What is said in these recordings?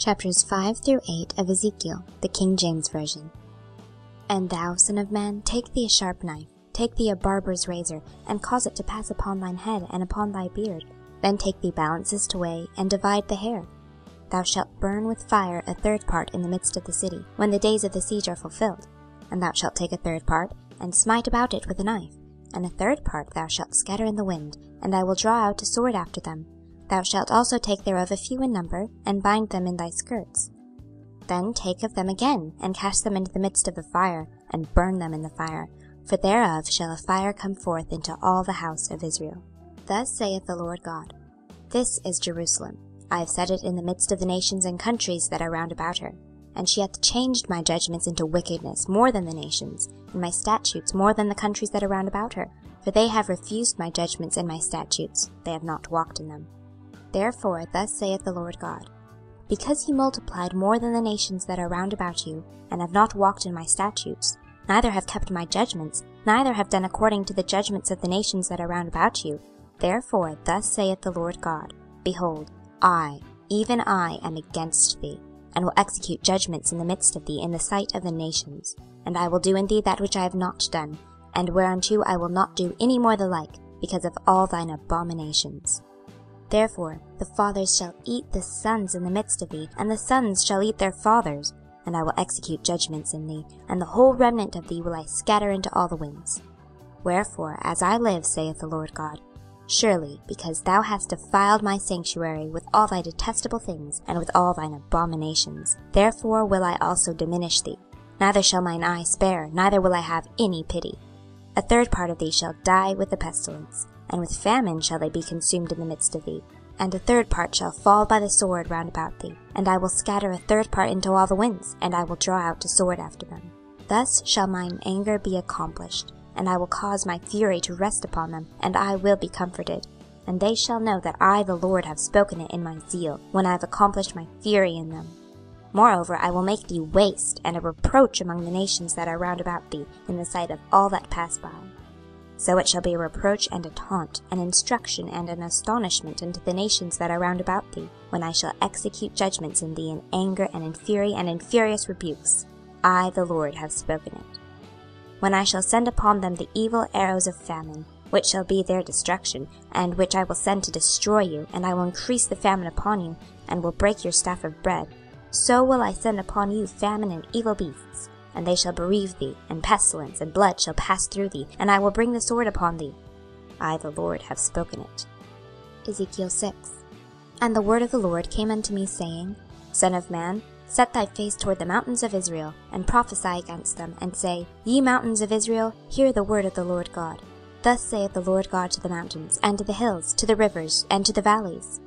Chapters 5 through 8 of Ezekiel, the King James Version. And thou, son of man, take thee a sharp knife, take thee a barber's razor, and cause it to pass upon thine head and upon thy beard. Then take thee balances to weigh, and divide the hair. Thou shalt burn with fire a third part in the midst of the city, when the days of the siege are fulfilled. And thou shalt take a third part, and smite about it with a knife. And a third part thou shalt scatter in the wind, and I will draw out a sword after them. Thou shalt also take thereof a few in number, and bind them in thy skirts. Then take of them again, and cast them into the midst of the fire, and burn them in the fire, for thereof shall a fire come forth into all the house of Israel. Thus saith the Lord God, This is Jerusalem. I have set it in the midst of the nations and countries that are round about her. And she hath changed my judgments into wickedness more than the nations, and my statutes more than the countries that are round about her. For they have refused my judgments and my statutes, they have not walked in them. Therefore thus saith the Lord God, Because ye multiplied more than the nations that are round about you, and have not walked in my statutes, neither have kept my judgments, neither have done according to the judgments of the nations that are round about you, therefore thus saith the Lord God, Behold, I, even I, am against thee, and will execute judgments in the midst of thee in the sight of the nations. And I will do in thee that which I have not done, and whereunto I will not do any more the like, because of all thine abominations. Therefore the fathers shall eat the sons in the midst of thee, and the sons shall eat their fathers, and I will execute judgments in thee, and the whole remnant of thee will I scatter into all the winds. Wherefore, as I live, saith the Lord God, Surely, because thou hast defiled my sanctuary with all thy detestable things, and with all thine abominations, therefore will I also diminish thee. Neither shall mine eye spare, neither will I have any pity. A third part of thee shall die with the pestilence, and with famine shall they be consumed in the midst of thee. And a third part shall fall by the sword round about thee, and I will scatter a third part into all the winds, and I will draw out a sword after them. Thus shall mine anger be accomplished. And I will cause my fury to rest upon them, and I will be comforted. And they shall know that I the Lord have spoken it in my zeal, when I have accomplished my fury in them. Moreover, I will make thee waste, and a reproach among the nations that are round about thee, in the sight of all that pass by. So it shall be a reproach and a taunt, an instruction and an astonishment unto the nations that are round about thee, when I shall execute judgments in thee in anger and in fury and in furious rebukes. I the Lord have spoken it. When I shall send upon them the evil arrows of famine, which shall be their destruction, and which I will send to destroy you, and I will increase the famine upon you, and will break your staff of bread, so will I send upon you famine and evil beasts, and they shall bereave thee, and pestilence and blood shall pass through thee, and I will bring the sword upon thee. I the Lord have spoken it. Ezekiel 6. And the word of the Lord came unto me, saying, Son of man, set thy face toward the mountains of Israel, and prophesy against them, and say, Ye mountains of Israel, hear the word of the Lord God. Thus saith the Lord God to the mountains, and to the hills, to the rivers, and to the valleys.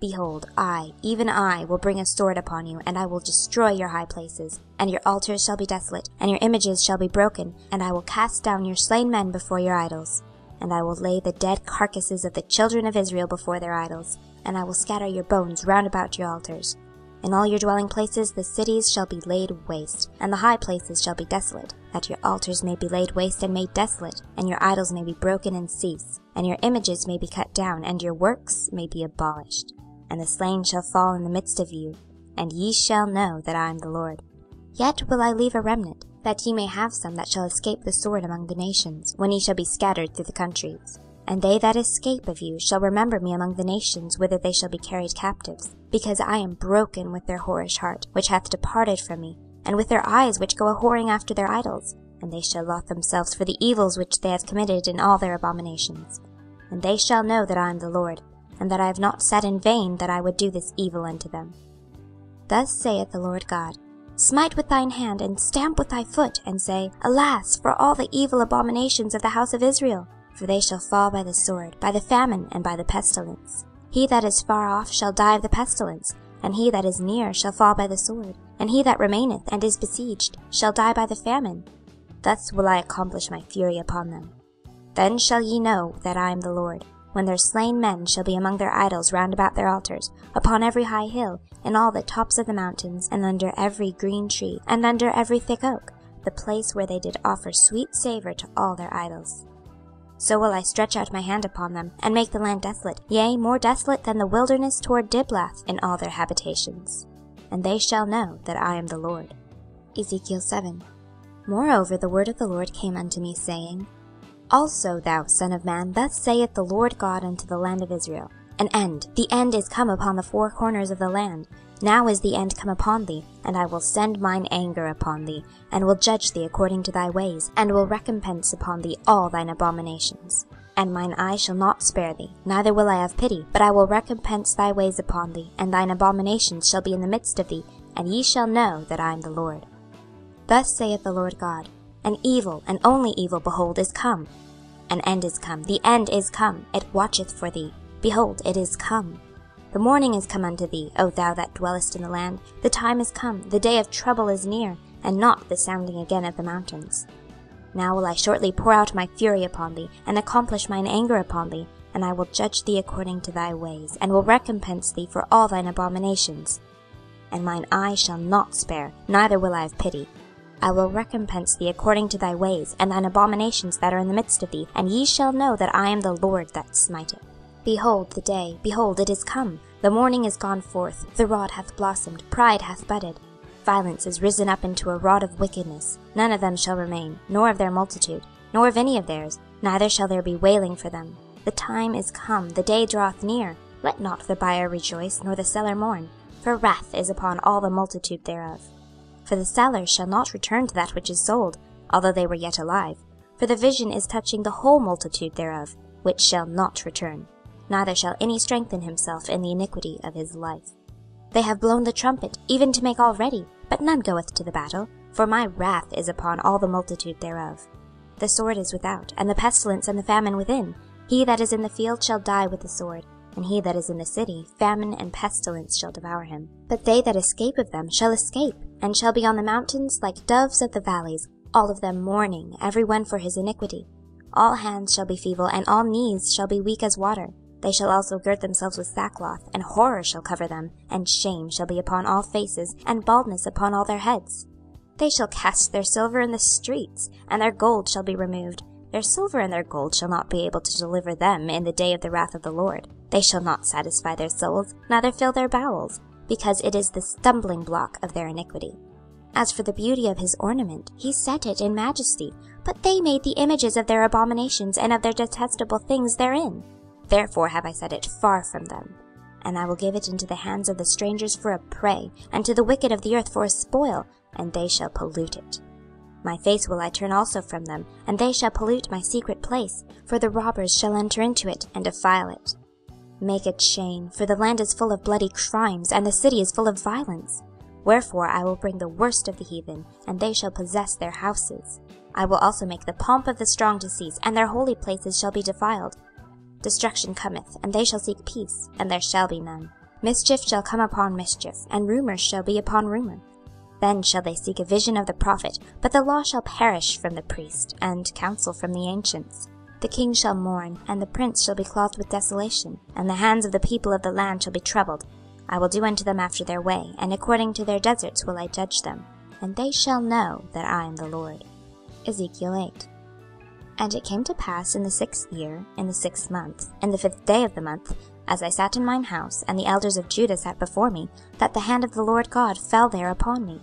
Behold, I, even I, will bring a sword upon you, and I will destroy your high places, and your altars shall be desolate, and your images shall be broken, and I will cast down your slain men before your idols. And I will lay the dead carcasses of the children of Israel before their idols, and I will scatter your bones round about your altars. In all your dwelling places the cities shall be laid waste, and the high places shall be desolate, that your altars may be laid waste and made desolate, and your idols may be broken and cease, and your images may be cut down, and your works may be abolished. And the slain shall fall in the midst of you, and ye shall know that I am the Lord. Yet will I leave a remnant, that ye may have some that shall escape the sword among the nations, when ye shall be scattered through the countries. And they that escape of you shall remember me among the nations whither they shall be carried captives, because I am broken with their whorish heart, which hath departed from me, and with their eyes which go a-whoring after their idols, and they shall loathe themselves for the evils which they have committed in all their abominations. And they shall know that I am the Lord, and that I have not said in vain that I would do this evil unto them. Thus saith the Lord God, Smite with thine hand, and stamp with thy foot, and say, Alas, for all the evil abominations of the house of Israel! For they shall fall by the sword, by the famine, and by the pestilence. He that is far off shall die of the pestilence, and he that is near shall fall by the sword, and he that remaineth and is besieged shall die by the famine. Thus will I accomplish my fury upon them. Then shall ye know that I am the Lord, when their slain men shall be among their idols round about their altars, upon every high hill, in all the tops of the mountains, and under every green tree, and under every thick oak, the place where they did offer sweet savour to all their idols. So will I stretch out my hand upon them, and make the land desolate, yea, more desolate than the wilderness toward Diblath in all their habitations. and they shall know that I am the Lord. Ezekiel 7. Moreover the word of the Lord came unto me, saying, Also thou, son of man, thus saith the Lord God unto the land of Israel, An end, the end is come upon the four corners of the land. Now is the end come upon thee, and I will send mine anger upon thee, and will judge thee according to thy ways, and will recompense upon thee all thine abominations. And mine eye shall not spare thee, neither will I have pity, but I will recompense thy ways upon thee, and thine abominations shall be in the midst of thee, and ye shall know that I am the Lord. Thus saith the Lord God, An evil, and only evil, behold, is come. An end is come, the end is come, it watcheth for thee. Behold, it is come. The morning is come unto thee, O thou that dwellest in the land. The time is come, the day of trouble is near, and not the sounding again of the mountains. Now will I shortly pour out my fury upon thee, and accomplish mine anger upon thee, and I will judge thee according to thy ways, and will recompense thee for all thine abominations. And mine eye shall not spare, neither will I have pity. I will recompense thee according to thy ways, and thine abominations that are in the midst of thee, and ye shall know that I am the Lord that smiteth. Behold the day, behold it is come, the morning is gone forth, the rod hath blossomed, pride hath budded. Violence is risen up into a rod of wickedness, none of them shall remain, nor of their multitude, nor of any of theirs, neither shall there be wailing for them. The time is come, the day draweth near, let not the buyer rejoice, nor the seller mourn, for wrath is upon all the multitude thereof. For the seller shall not return to that which is sold, although they were yet alive, for the vision is touching the whole multitude thereof, which shall not return. Neither shall any strengthen himself in the iniquity of his life. They have blown the trumpet, even to make all ready, but none goeth to the battle, for my wrath is upon all the multitude thereof. The sword is without, and the pestilence and the famine within. He that is in the field shall die with the sword, and he that is in the city, famine and pestilence shall devour him. But they that escape of them shall escape, and shall be on the mountains like doves of the valleys, all of them mourning, every one for his iniquity. All hands shall be feeble, and all knees shall be weak as water. They shall also gird themselves with sackcloth, and horror shall cover them, and shame shall be upon all faces, and baldness upon all their heads. They shall cast their silver in the streets, and their gold shall be removed. Their silver and their gold shall not be able to deliver them in the day of the wrath of the Lord. They shall not satisfy their souls, neither fill their bowels, because it is the stumbling block of their iniquity. As for the beauty of his ornament, he set it in majesty, but they made the images of their abominations and of their detestable things therein. Therefore have I set it far from them. And I will give it into the hands of the strangers for a prey, and to the wicked of the earth for a spoil, and they shall pollute it. My face will I turn also from them, and they shall pollute my secret place, for the robbers shall enter into it, and defile it. Make a chain, for the land is full of bloody crimes, and the city is full of violence. Wherefore I will bring the worst of the heathen, and they shall possess their houses. I will also make the pomp of the strong to cease, and their holy places shall be defiled. Destruction cometh, and they shall seek peace, and there shall be none. Mischief shall come upon mischief, and rumour shall be upon rumour. Then shall they seek a vision of the prophet, but the law shall perish from the priest, and counsel from the ancients. The king shall mourn, and the prince shall be clothed with desolation, and the hands of the people of the land shall be troubled. I will do unto them after their way, and according to their deserts will I judge them, and they shall know that I am the Lord. Ezekiel 8. And it came to pass in the 6th year, in the 6th month, in the 5th day of the month, as I sat in mine house, and the elders of Judah sat before me, that the hand of the Lord God fell there upon me.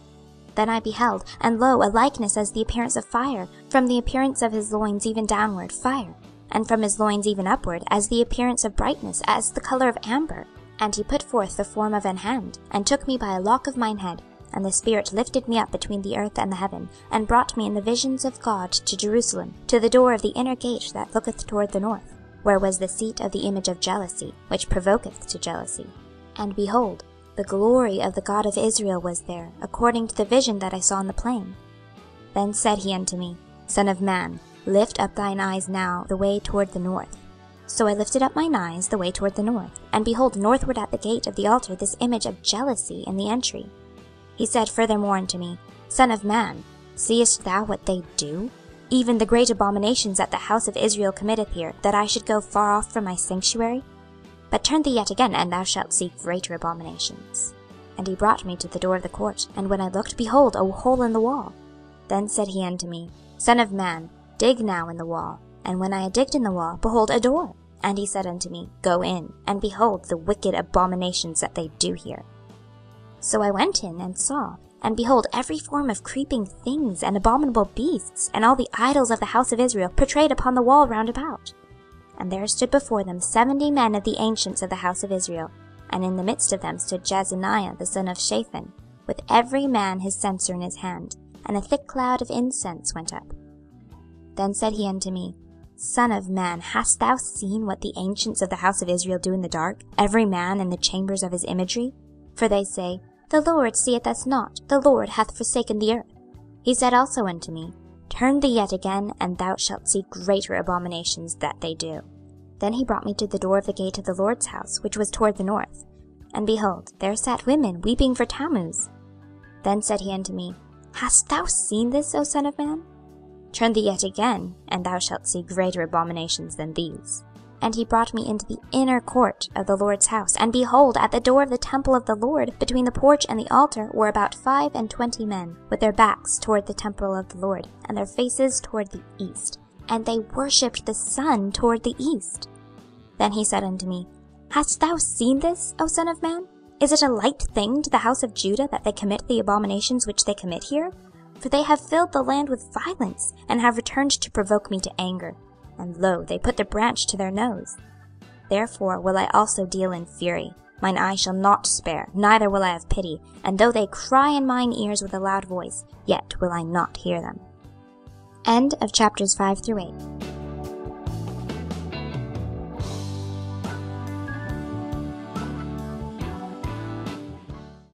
Then I beheld, and lo, a likeness as the appearance of fire, from the appearance of his loins even downward, fire, and from his loins even upward, as the appearance of brightness, as the colour of amber. And he put forth the form of an hand, and took me by a lock of mine head, and the Spirit lifted me up between the earth and the heaven, and brought me in the visions of God to Jerusalem, to the door of the inner gate that looketh toward the north, where was the seat of the image of jealousy, which provoketh to jealousy. And behold, the glory of the God of Israel was there, according to the vision that I saw in the plain. Then said he unto me, Son of man, lift up thine eyes now the way toward the north. So I lifted up mine eyes the way toward the north, and behold, northward at the gate of the altar this image of jealousy in the entry. He said furthermore unto me, Son of man, seest thou what they do? Even the great abominations that the house of Israel committeth here, that I should go far off from my sanctuary? But turn thee yet again, and thou shalt see greater abominations. And he brought me to the door of the court, and when I looked, behold, a hole in the wall. Then said he unto me, Son of man, dig now in the wall. And when I had digged in the wall, behold, a door. And he said unto me, Go in, and behold the wicked abominations that they do here. So I went in and saw, and behold, every form of creeping things and abominable beasts, and all the idols of the house of Israel portrayed upon the wall round about. And there stood before them 70 men of the ancients of the house of Israel, and in the midst of them stood Jezaniah the son of Shaphan, with every man his censer in his hand, and a thick cloud of incense went up. Then said he unto me, Son of man, hast thou seen what the ancients of the house of Israel do in the dark, every man in the chambers of his imagery? For they say, The Lord seeth us not, the Lord hath forsaken the earth. He said also unto me, Turn thee yet again, and thou shalt see greater abominations that they do. Then he brought me to the door of the gate of the Lord's house, which was toward the north. And behold, there sat women, weeping for Tammuz. Then said he unto me, Hast thou seen this, O son of man? Turn thee yet again, and thou shalt see greater abominations than these. And he brought me into the inner court of the Lord's house, and behold, at the door of the temple of the Lord, between the porch and the altar, were about 25 men, with their backs toward the temple of the Lord, and their faces toward the east. And they worshipped the sun toward the east. Then he said unto me, Hast thou seen this, O son of man? Is it a light thing to the house of Judah that they commit the abominations which they commit here? For they have filled the land with violence, and have returned to provoke me to anger. And lo, they put the branch to their nose. Therefore will I also deal in fury. Mine eye shall not spare, neither will I have pity. And though they cry in mine ears with a loud voice, yet will I not hear them. End of chapters 5 through 8.